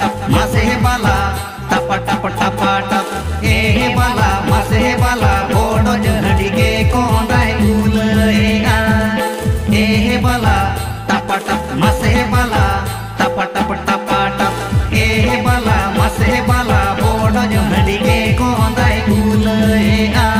टप मासे हे बाला टप टप टप टप ए हे बाला मासे हे बाला बोडो जहडी के कोंडाई भूल एगा ए हे बाला टप टप मासे हे बाला टप टप टप टप ए हे बाला मासे हे बाला बोडो जहडी के कोंडाई भूल एगा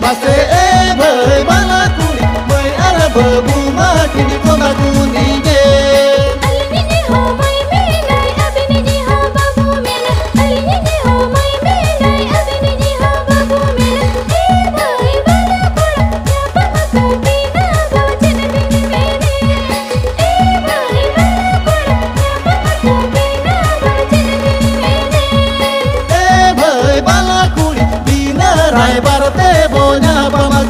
Mase e bhai bala kuni mai arab buma kini kona kuni je alni ni ho mai mera abni ji ho babu mera alni ni ho mai mera abni ji ho babu mera e bhai bala kuni jab pakati na bhajan bin mere e bhai bala kuni jab pakati na bhajan bin mere e bhai bala kuni bina rai barte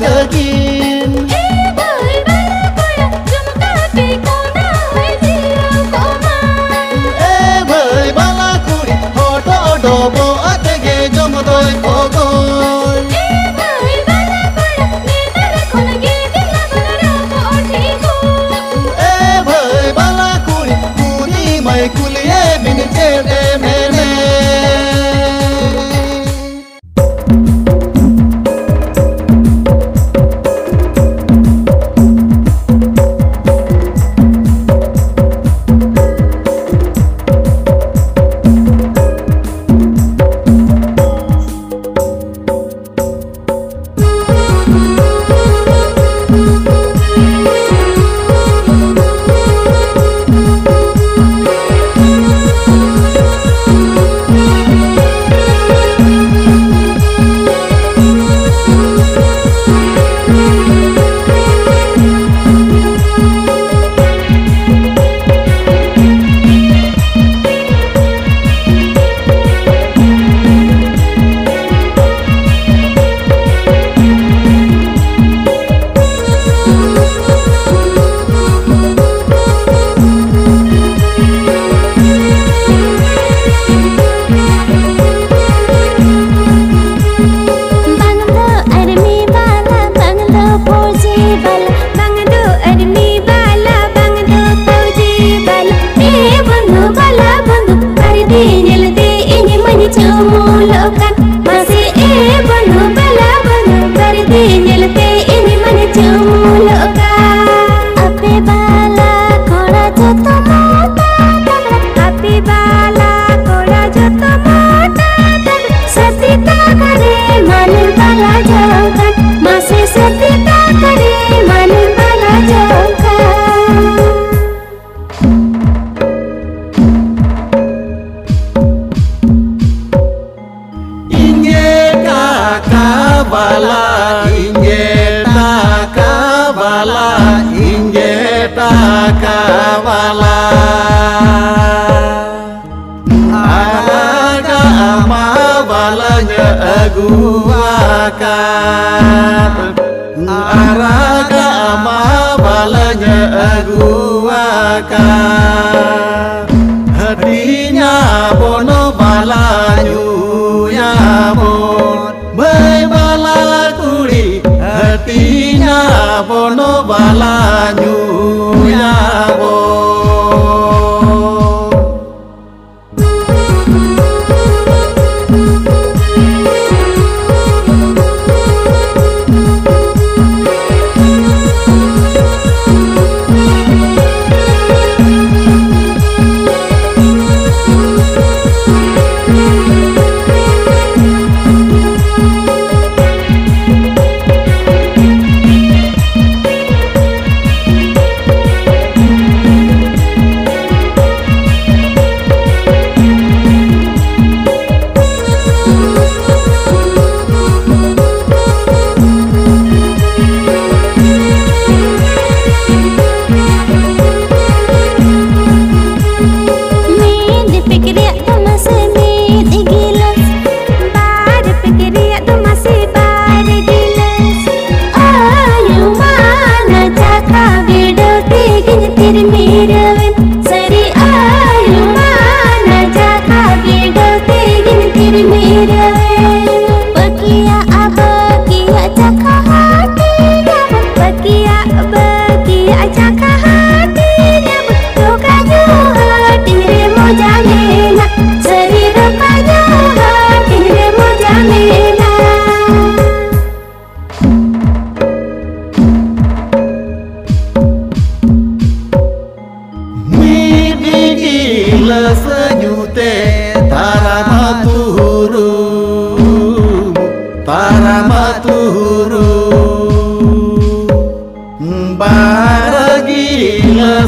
again e bhai bala koi jumka ke kona hai zero koma e bhai bala koi hoto dobo atge jomdoi kogo e bhai bala koi netar khol ge dilab ra kothi ko e bhai bala koi puri mai kuliye bin chede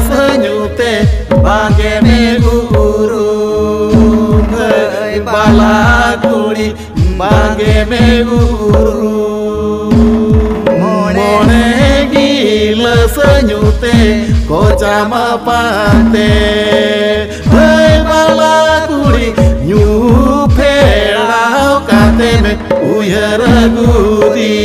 senyute bage meguru bala kuri bage meguru mone gila senyute kocama pate bala kuri nyu pherao kate me uyaragudi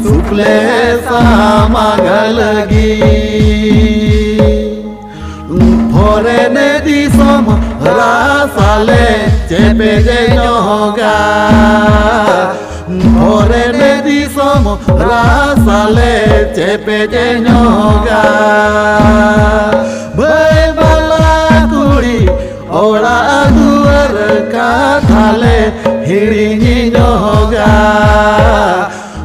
सुखले सामागलगी भोरे ने दी सम रासाले चेपे जैनोगा भोरे ने दी सम रासाले चेपे जैनोगा भई बाला कुड़ी ओड़ा दुवर का थाले हिड़ी नोगा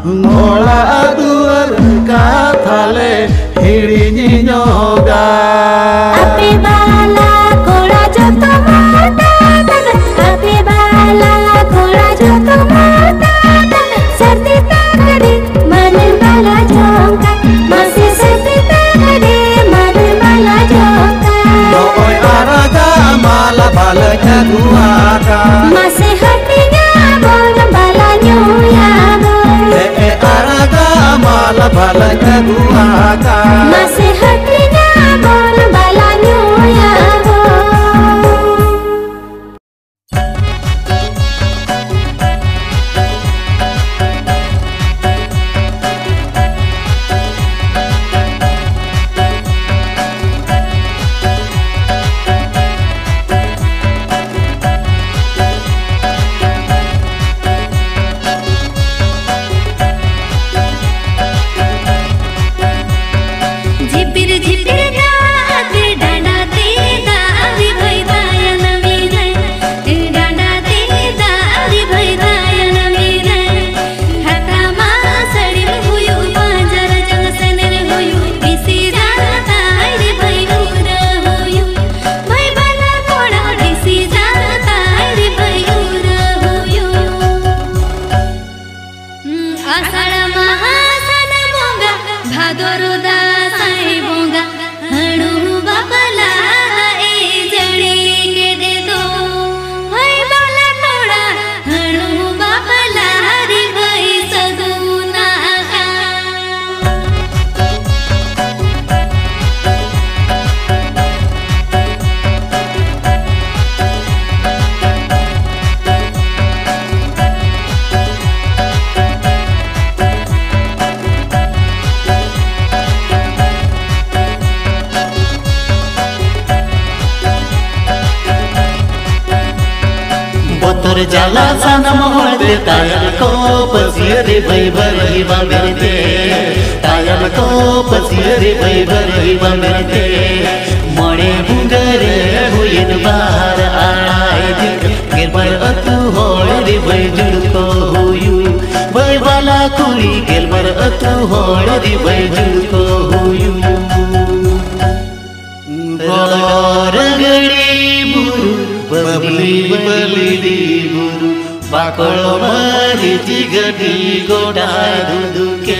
मोड़ा दुवर का थाले हिड़ी नोगा अपे बाला कोड़ा जो तो माता तन अपे बाला कोड़ा जो तो माता तन सर्दी ताकड़ी मन बाला जोंका मसी सर्दी ताकड़ी मन बाला जोंका तो कोई आराधा माला बाला क्या दुआका मसी हटिया बोल बाला न्यूया माला बाला करुआ का मसे हटिया बोल बाला न्यूया हो जाला सनम होते तायल को पसियरी भई भरी बमरते तायल को पसियरी भई भरी बमरते मणे भुंगरे हुइन बाहर आए दिल गिरबर अतु होड़ी भई जुड़ को हुयू ಹೊಳದಿ ಬೈದಿಕೋ ಬಾರಗಡಿ ಬುರು ಬಬಲಿ ಬಲಿದಿ ಬುರು ಬಾಕಳ ಮಾರಿತಿ ಗಡಿ ಗೋಡಾದುದುಕೆ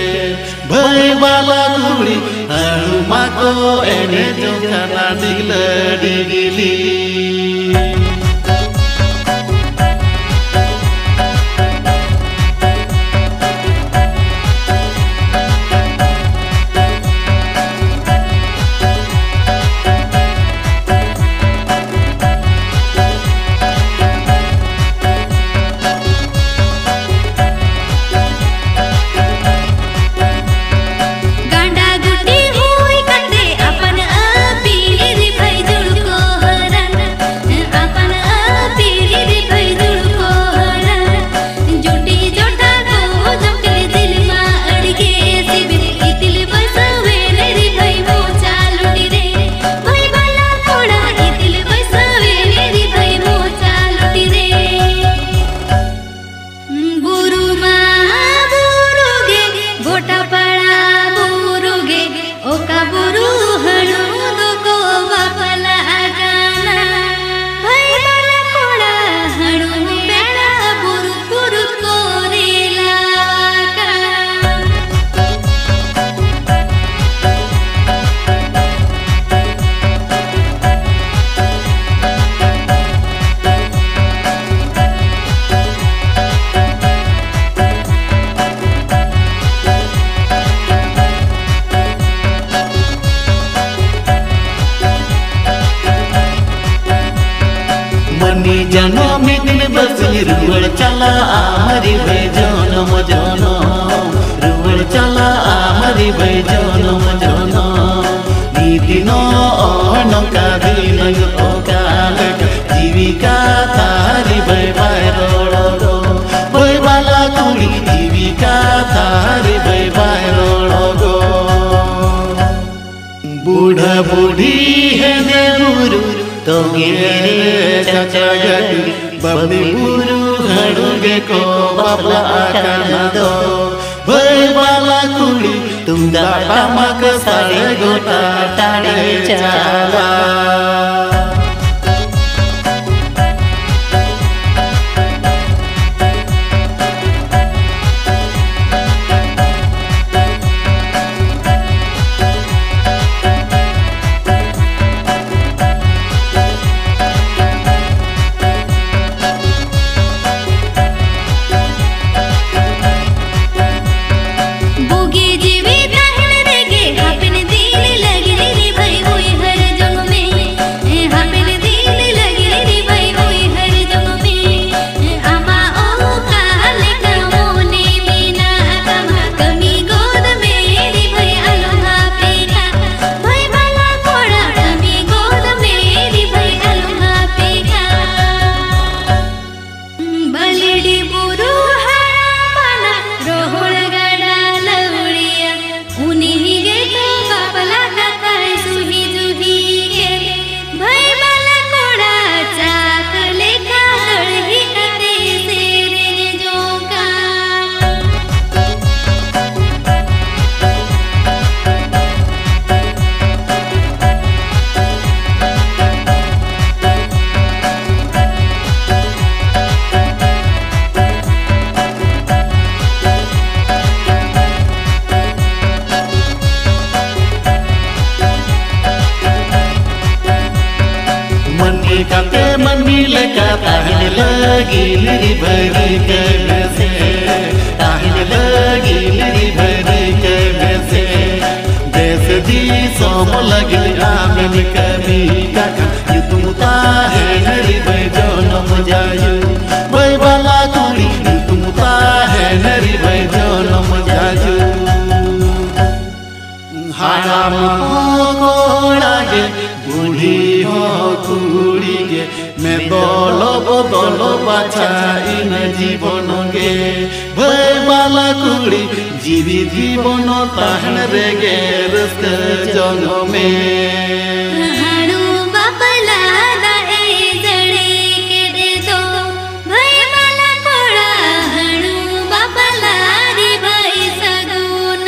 ಭಯ ಬಾಲಾ ಕುಳಿ ಅಳು ಮಾಕೋ ಎನೆ ಜನ ದಿಗಲಡಿ ಗಿಲಿ জনম দিন বসি রুল চলা আমারি বে জনম জনম রুল চলা আমারি বে জনম জনম নিদিন অনকা দিন অকাল জীবিকা তারি বে বাইরল বই বালা কুড়ি জীবিকা তারি বে বাইরল বুড়া বুড়ি হে দেবুরু तो बबली गुरु हड़ुगे को बाबला आकाना दो भई बाला कुड़ी तुम दाटा मक सारे गोटा ताड़े चाला कते मन मिल का ताहिल लगी ली भर कर से ताहिल लगी ली भर कर से देश दी सोम लगे आमिल कभी तक यू तुम ताहे नरी भर जो नम जायू भई बाला कुड़ी यू तुम ताहे नरी भर जो नम जायू हाराम को लागे बूढ़ी हो কুড়িগে মে বলব দল বাছাই না জীবন গে ভয় বালা কুড়ি জীবি জীবন তাহন রে গে রস্ত জনমে ভয় বালা কোড়া হনু বাপলা রে ভাই সগুন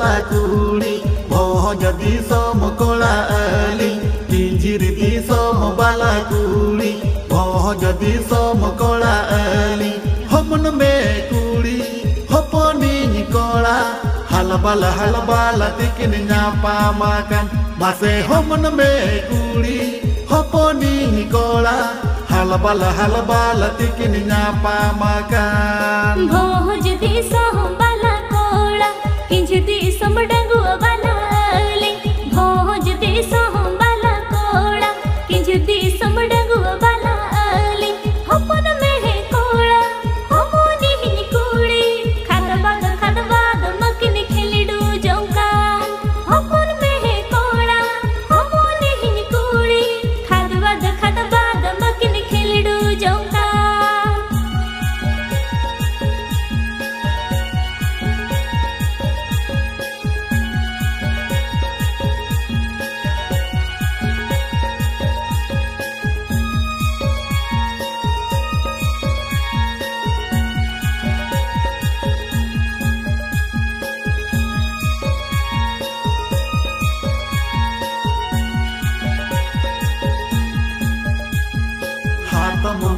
kala kuli mohonya disom kola ali tinjiri disom bala kuli mohonya disom kola ali homno me kuli hoponi kola hala bala tikin nyapa makan base homno me kuli hoponi kola hala bala tikin nyapa makan mohonya disom bala kola kinjiti somdangu bala ali mohonya disom bala kola kinjiti somdangu bala ali hopon me kola homoni ni kuli khada bag makni khelidu jonka hopon me kola homoni ni kuli khada bag makni khelidu jonka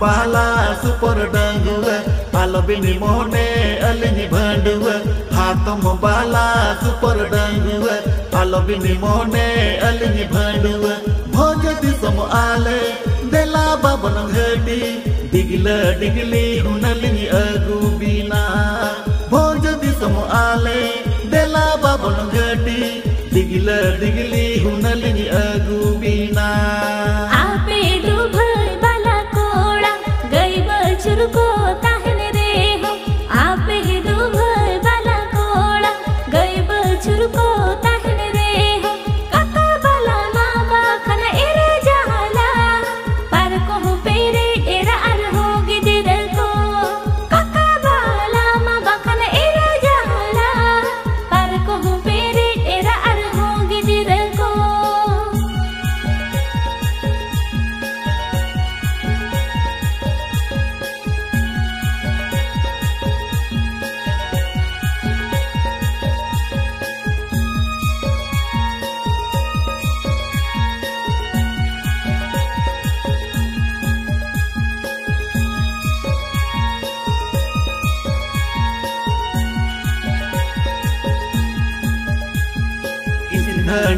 बाला super डंगुआ आलबिनी मोने अलिनी भंडुआ हाथम बाला super डंगुआ आलबिनी मोने अलिनी भंडुआ भोजति सम आले देला बाबन हेडी दिगला दिगली हुनलिनी अगु बिना भोजति सम आले देला बाबन हेडी दिगला दिगली हुनलिनी अगु बिना को कहने रे हम आप ही दूभर वाला कोड़ा गई बछुर को कहने रे हम काका वाला मामा खन एरे जाला पर को पेरे एरा अर होगी दिल को काका वाला मामा खन एरे जाला पर को पेरे एरा अर होगी दिल को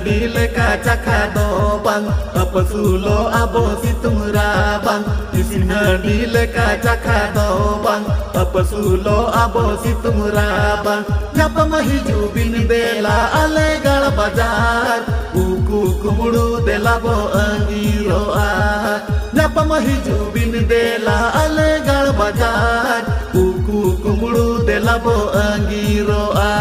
Dile kacaka dobang apasulo abosi tungrabang isina dile kacaka dobang apasulo abosi tungrabang nyapa mahiju bin dela ale gal bazar uku kumuru dela bo angiro a nyapa mahiju bin dela ale gal bazar uku kumuru dela bo angiro a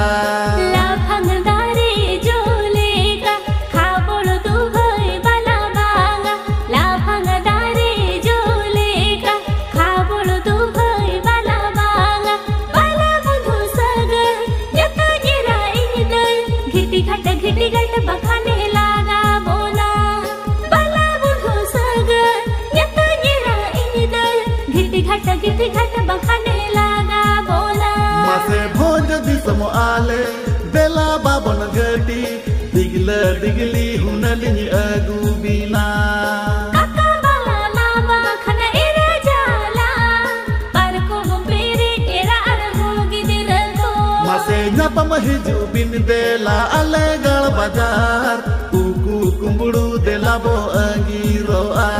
गिटी घट बखाने लागा बोला मासे भोज दिसम आले देला बाबन घटी दिगला दिगली हुनलिनी अगु बिना काका बाला मामा खन एरे जाला पर को पेरे एरा अर होगी दिल को मासे नप महिजु बिन देला आले गल बाजार कुकु कुंबड़ू देला बो अंगीरो आ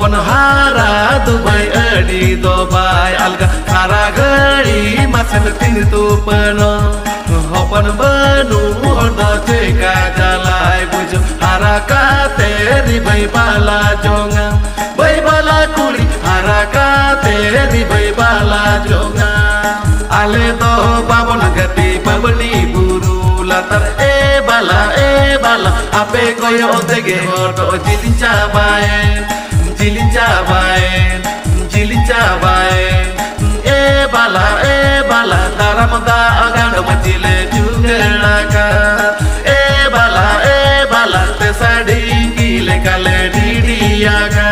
अपन हारा दुबई अड़ी दुबई अलग हारा गड़ी मासे में तीन तू बनो अपन बनो और दौचे का जलाई बुझो हारा का तेरी भाई बाला जोंगा भाई बाला कुड़ी हारा का तेरी भाई बाला जोंगा आले दो बाबन गति बाबनी बुरु लातर ए बाला आपे कोई ओतेगे और तो जिलिंचा बाए ए बाला तारामदा अगाड़ मचिले चुगड़ा का ए बाला ते साड़ी कीले काले डीडिया का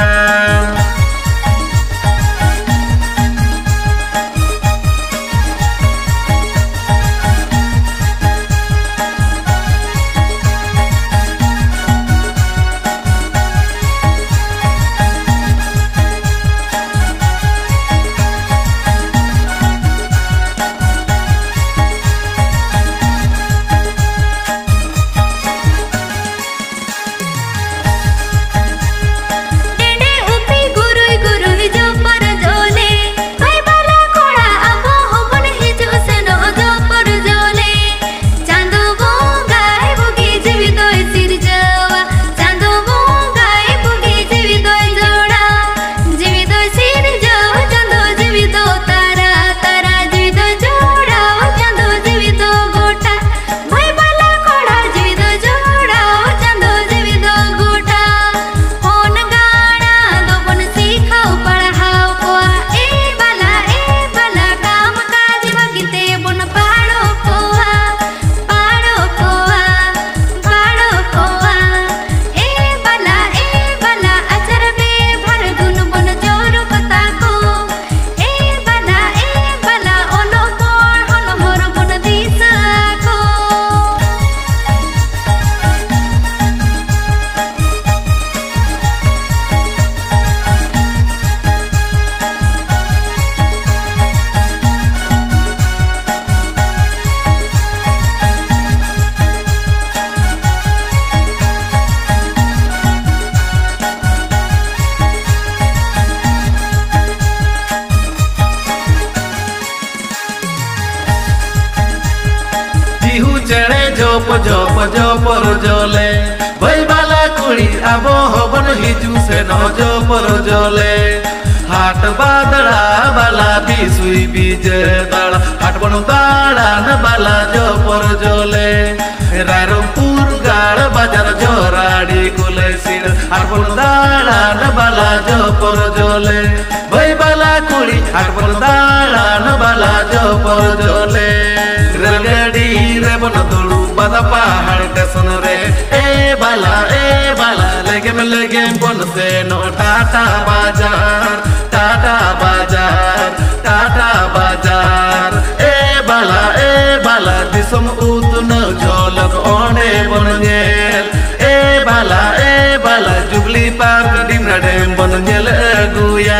जोप जोप जोप जोले भाई बाला कुड़ी आबो हवन हिजू से न जोप जोले हाट बादड़ा बाला बिसुई बीज दाड़ा हाट बनो दाड़ा न बाला जोप जोले रायरमपुर गाड़ बाजार जोराड़ी कुले सिर हाट बनो दाड़ा न बाला जोप जोले भाई बाला कुड़ी हाट बनो दाड़ा न बाला जोप जोले रेलगाड़ी रे बनो दुलू बादा पहाड़ का सुन रे ए बाला लेगे बन से नो टाटा बाजार ए बाला दिसम उतन झलक ओने बन गेल ए बाला जुबली पार्क डिमरा डैम बन गेल गुया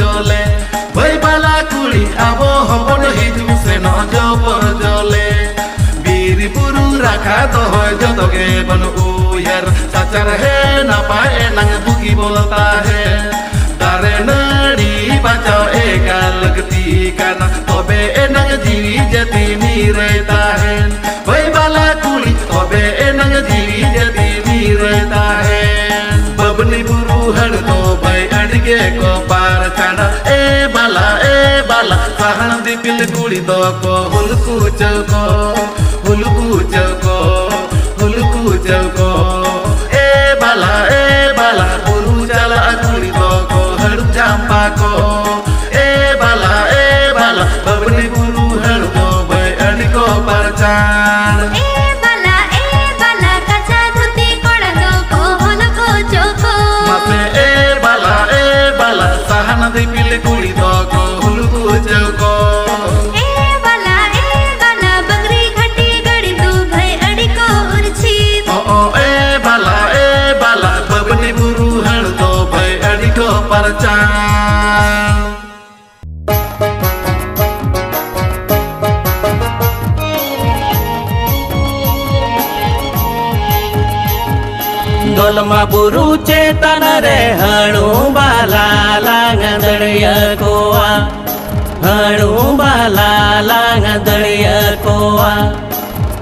জলে ওই বালা কুড়ি আবো হবন হিজু সে ন জবর জলে বীর পুরু রাখা তো হয় যতকে বন উয়ার সাচার হে না পায় নাং বুকি বলতা হে তারে নাড়ি বাঁচাও একা লগতি কানা তবে এ নাং জিরি যেতি নিরেতা হে ওই বালা কুড়ি তবে এ নাং জিরি যেতি নিরেতা হে ববনি পুরু হড় তো ভাই আড়গে কো পার কানা ए बाला साहन दिपिल गुड़ी दो को हुलकू चौको हुलकू चौको हुलकू चौको ए बाला गुरु चला गुड़ी दो को हर चंपा को ए बाला बबनी गुरु हर दो भाई अड़ी को परचान दिपिल गुड़ी दो को हुलकू चौको ए बाला बंगरी घाटी गड़ी दो भाई अड़ी को उर्छी ओ ए बाला बबनी बुरु हड़ दो भाई अड़ी को परचान गोलमा बुरु चेतन रे हणु बाला लांगदड़िया कोआ हणु बाला लांगदड़िया कोआ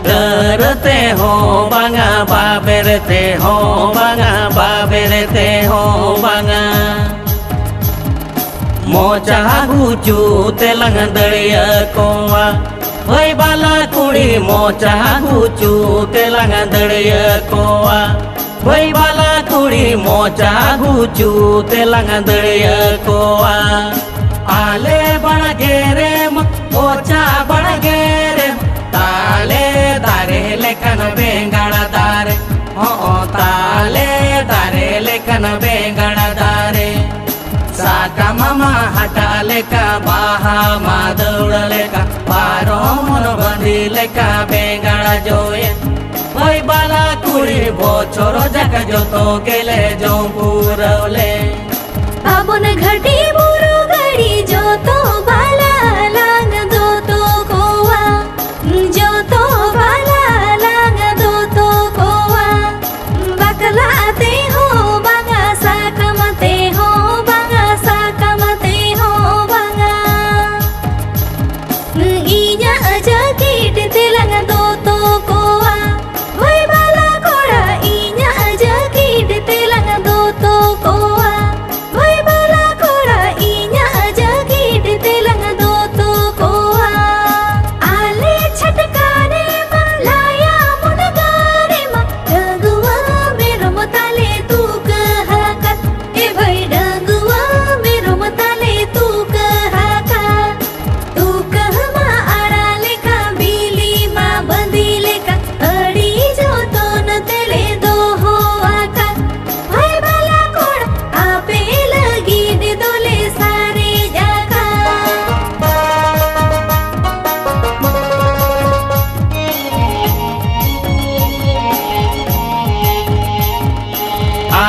डरते हो बांगा बाबेरते हो बांगा बाबेरते हो बांगा मोचा गुचू ते लांगदड़िया कोआ ओय बाला कुड़ी मोचा गुचू ते लांगदड़िया कोआ वही बाला कुड़ी मोचा गुचू तेलंग दड़िया कोआ आले बड़ गेरे मोचा बड़ गेरे ताले दारे लेखन बेंगड़ दारे हो ताले दारे लेखन बेंगड़ दारे साका मामा हटा लेका बाहा मा दौड़ लेका पारो मन बंधी लेका बेंगड़ जोए ওই বালা কুড়ি বছর জাগা যত গেলে জম্পুরলে পাবন ঘাটি বুরু গাড়ি যত বালা লাগ দত কোয়া যত বালা লাগ দত কোয়া বাকলাতে হো বাঙা সাকামতে হো বাঙা সাকামতে হো বাঙা ইয়া জাকিট তে লাগ দত কোয়া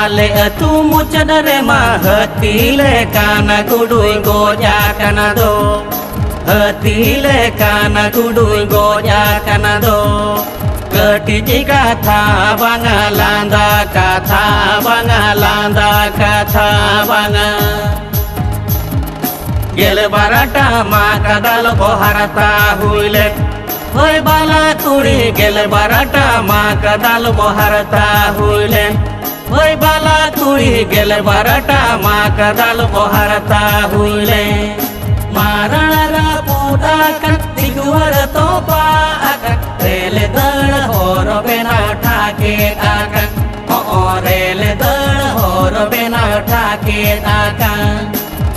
आले अतु मुचद रे मा हतीले काना गुडुई गोजा काना दो हतीले काना गुडुई गोजा काना दो कटिजी कथा बांगा लांदा कथा बांगा लांदा कथा बांगा गेल बाराटा मा कदाल बोहरता हुइले होय बाला तुड़ी गेल बाराटा मा कदाल बोहरता हुइले ওই বালা কুড়ি গেলে বারোটা মা কাদাল বহারতা হইলে মারারা পুরা কাতি গুয়ার তো পাকাক রেলে দড় হরবে না ঠাকে তাকাক ও রেলে দড় হরবে না ঠাকে তাকাক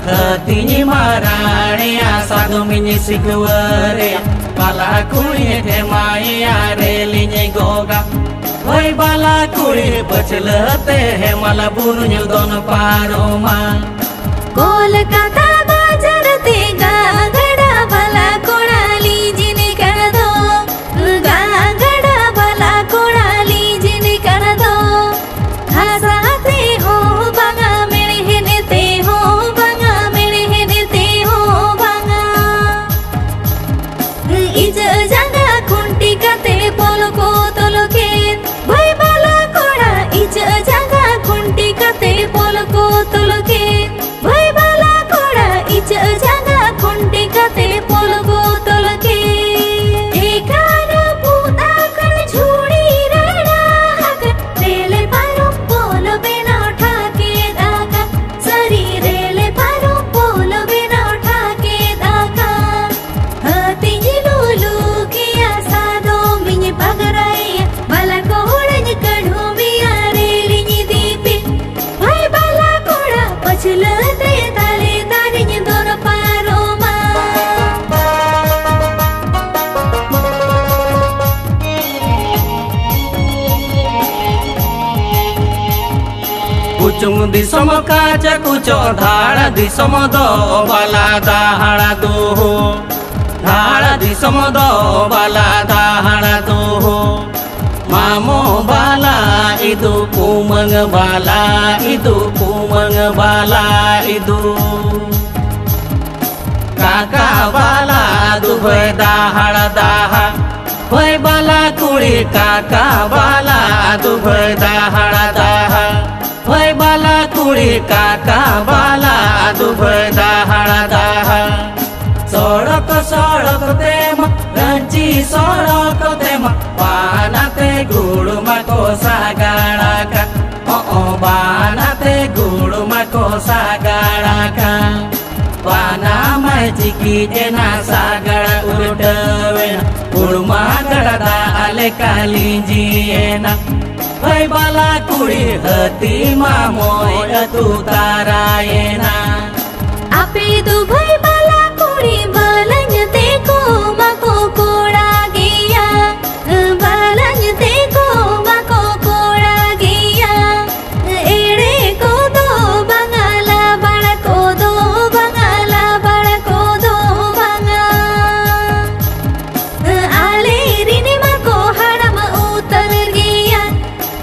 হতিনি মারাড়িয়া সাধু মিনি শিখুয়ারে বালা কুড়ি রে মাইয়া রেলিনি গোগা ওই বালা কুড়ি বচলতে হেমাল বুনুজ দন পারোমা কলকাতা বাজারতে গাগড়া বালা কোড়ালি জিনি কর দো গাগড়া বালা কোড়ালি জিনি কর দো হাসাতে হো বাঙা মেড়ে হেনেতে হো বাঙা মেড়ে चुंग दिसम काज कुच धाड़ दिसम दो बाला दाहड़ा दो हो धाड़ दिसम दो बाला दाहड़ा दो हो मामो बाला इदु कुमंग बाला इदु कुमंग बाला इदु काका बाला दुभय दाहड़ा दाहा भय बाला कुड़ी काका बाला दुभय दाहड़ा दाहा भय बाला कुड़ी काका बाला दुभय दाहड़ा दाहा सड़क सड़क तेम रंची सड़क तेम बानाते गुड़मा को सागाड़ा का ओ बानाते गुड़मा को सागाड़ा का पाना मैं चिकी जेना सागड़ा उलटवेना गुड़मा गड़ा आले काली जीएना भई बाला कुड़ी हती मामो तू ताराएना आपे दू भई बाला कुड़ी बलंग देखो मको कोड़ा गिया बलंग देखो मको कोड़ा गिया एड़े को दो बंगाला बड़ को दो बंगा आले रिने मको हड़म उतर गिया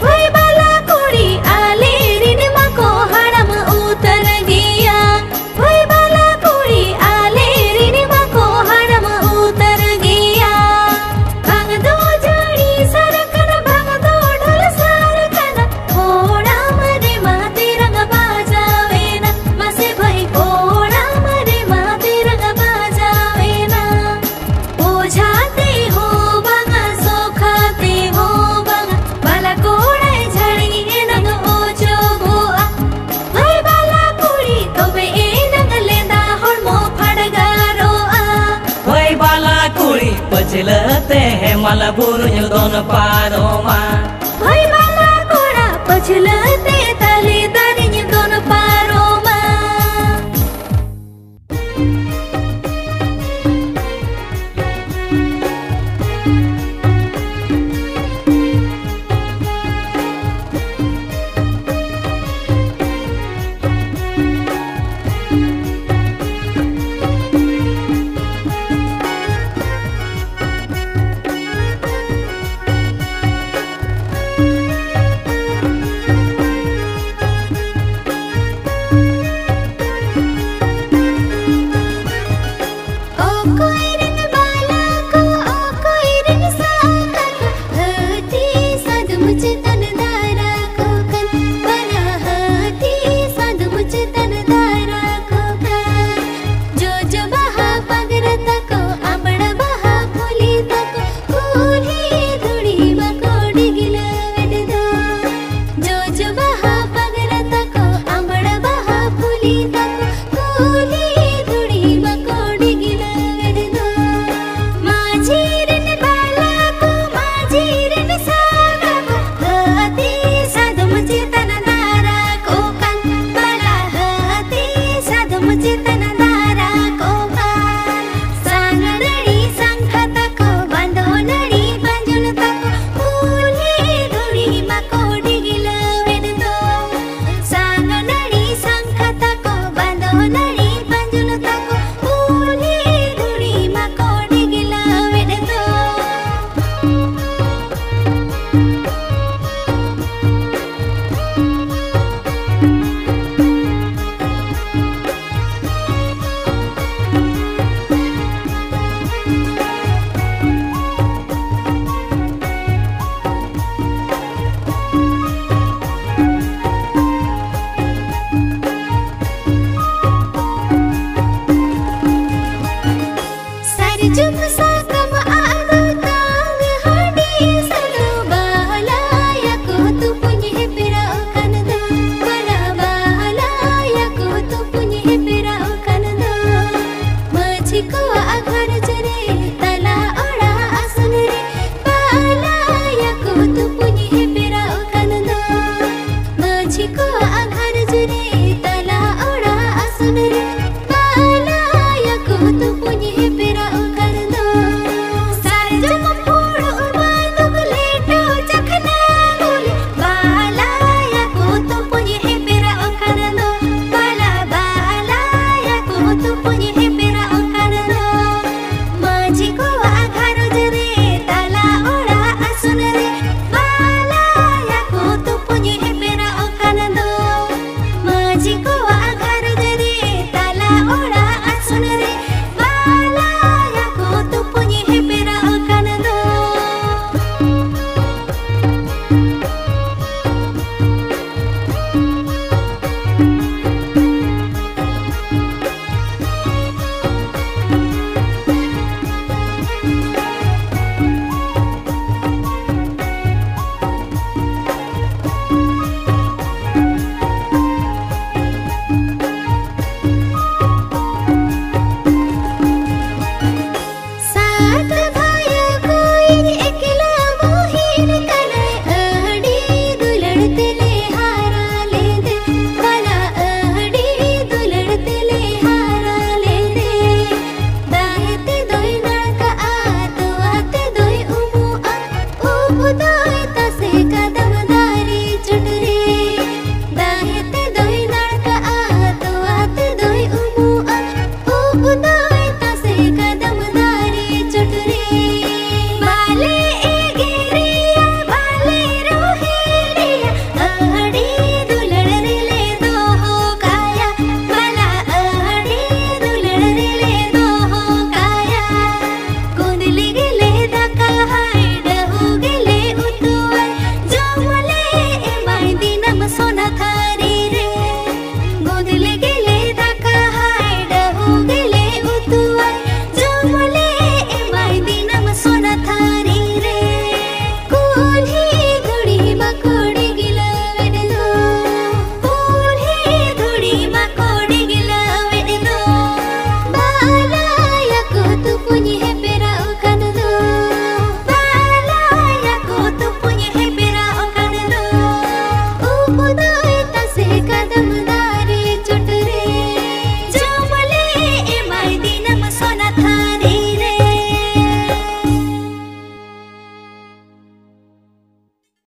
भई बाला कुड़ी आले रिने मको हड़म उतर गिया भई बाला कुड़ी आले रिने मको हड़म उतर गिया भंग दो जड़ी सरकन भंग दो ढोल सरकन घोड़ा मरे माते रंग बाजावे ना मसे भई घोड़ा मरे माते रंग बाजावे ना ओझाते हो बंग सोखाते हो बंग बाला कोड़े झड़ी नंग ओझो गोआ भई बाला कुड़ी तोबे ए नंग लेदा होड़मो फड़गा रोआ भई बाला कुड़ी पचलते हैं मलबुरुज दोन पारो मा भई बाला कोड़ा पचलते तले दरिज दोन पारो मा